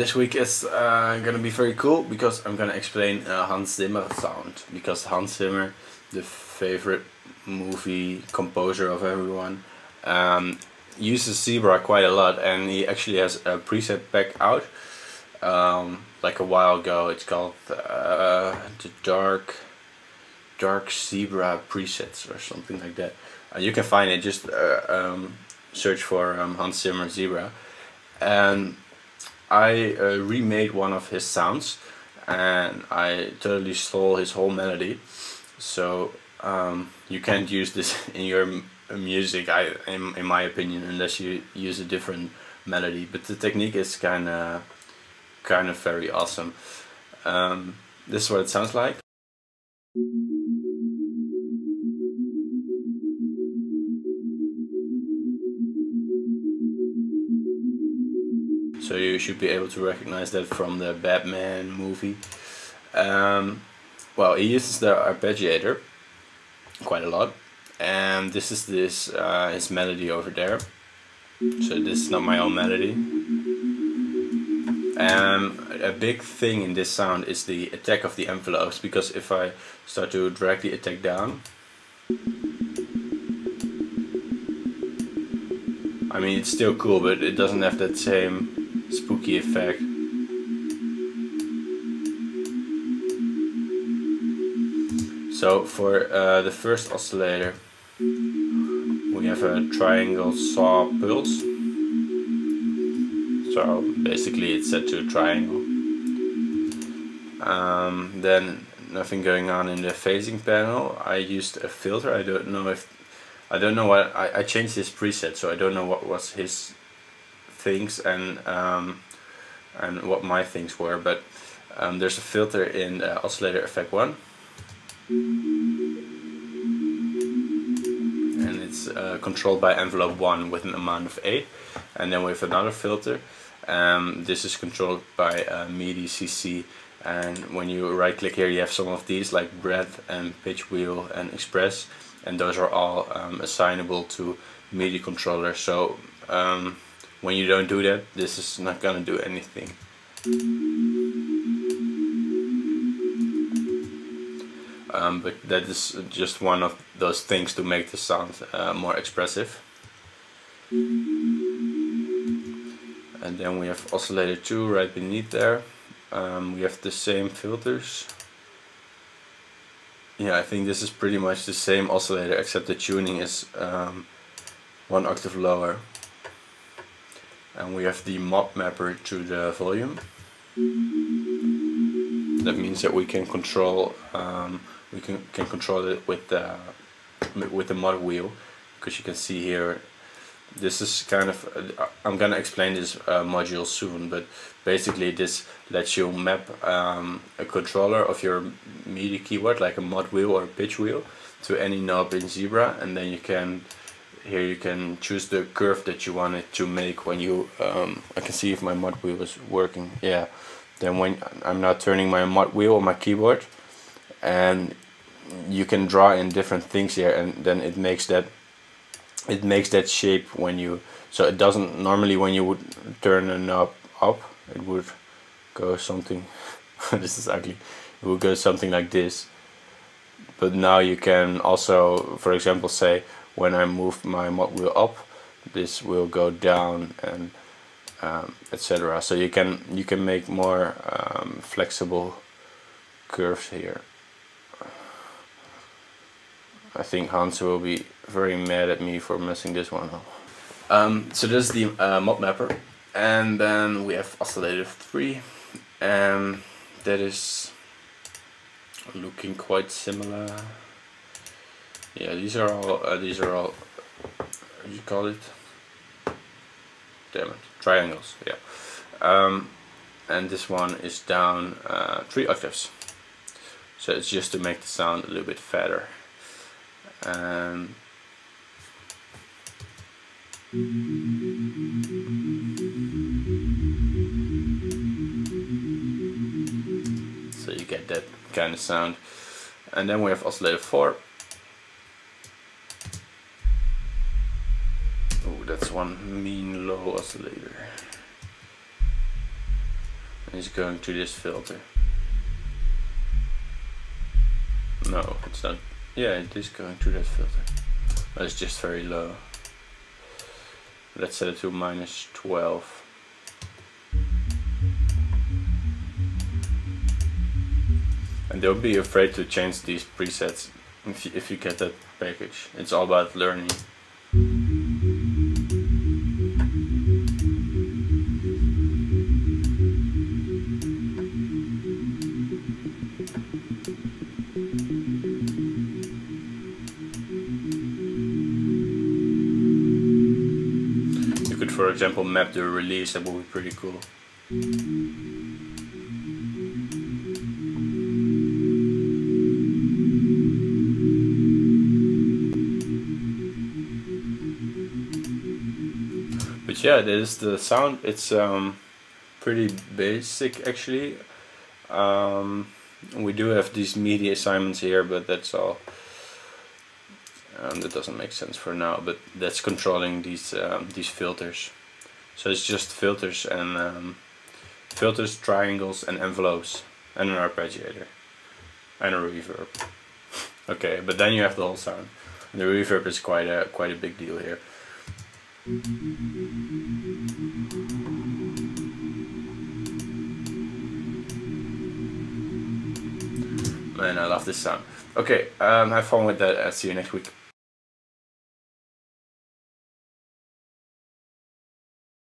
this week is gonna be very cool because I'm gonna explain Hans Zimmer sound, because Hans Zimmer, the favorite movie composer of everyone, uses Zebra quite a lot, and he actually has a preset pack out like a while ago. It's called the Dark Zebra Presets or something like that. You can find it, just search for Hans Zimmer Zebra. And I remade one of his sounds, and I totally stole his whole melody. So you can't use this in your music, in my opinion, unless you use a different melody. But the technique is kind of very awesome. This is what it sounds like. So you should be able to recognize that from the Batman movie. Well, he uses the arpeggiator quite a lot, and this is his melody over there. So this is not my own melody. A big thing in this sound is the attack of the envelopes, because if I start to drag the attack down, I mean, it's still cool, but it doesn't have that same spooky effect. So for the first oscillator, we have a triangle saw pulse. So basically it's set to a triangle. Then nothing going on in the phasing panel. I used a filter. I changed this preset, so I don't know what was his things and what my things were, but there's a filter in oscillator effect 1, and it's controlled by envelope 1 with an amount of 8, and then we have another filter. This is controlled by MIDI CC, and when you right click here you have some of these like breadth and pitch wheel and express, and those are all assignable to MIDI controllers. So when you don't do that, this is not gonna do anything. But that is just one of those things to make the sound more expressive. And then we have oscillator 2 right beneath there. We have the same filters. Yeah, I think this is pretty much the same oscillator, except the tuning is one octave lower. And we have the ModMapper to the volume. That means that we can control control it with the mod wheel, because you can see here. This is kind of, I'm gonna explain this module soon, but basically this lets you map a controller of your MIDI keyboard, like a mod wheel or a pitch wheel, to any knob in Zebra, and then you can. Here you can choose the curve that you want it to make when you I can see if my mod wheel is working. Yeah, then when I'm now turning my mod wheel on my keyboard, and you can draw in different things here, and then it makes that shape when you, so it doesn't normally, when you would turn a knob up, it would go something this is ugly, it would go something like this. But now you can also, for example, say when I move my mod wheel up, this will go down, and etc. So you can make more flexible curves here. I think Hans will be very mad at me for messing this one up. So this is the ModMapper, and then we have oscillator 3, and that is looking quite similar. Yeah, these are all what do you call it? Damn it, triangles. Yeah, and this one is down 3 octaves, so it's just to make the sound a little bit fatter. So you get that kind of sound, and then we have oscillator 4. That's one mean low oscillator. is going to this filter. No, it's not. Yeah, it is going to that filter. But it's just very low. Let's set it to -12. And don't be afraid to change these presets if you get that package. It's all about learning. You could, for example, map the release. That would be pretty cool. Yeah, this is the sound. It's pretty basic actually. We do have these MIDI assignments here, but that's all. That doesn't make sense for now, but that's controlling these filters. So it's just filters and filters, triangles and envelopes, and an arpeggiator and a reverb. Okay, but then you have the whole sound. And the reverb is quite a big deal here. Man, I love this sound. Okay, have fun with that. I'll see you next week.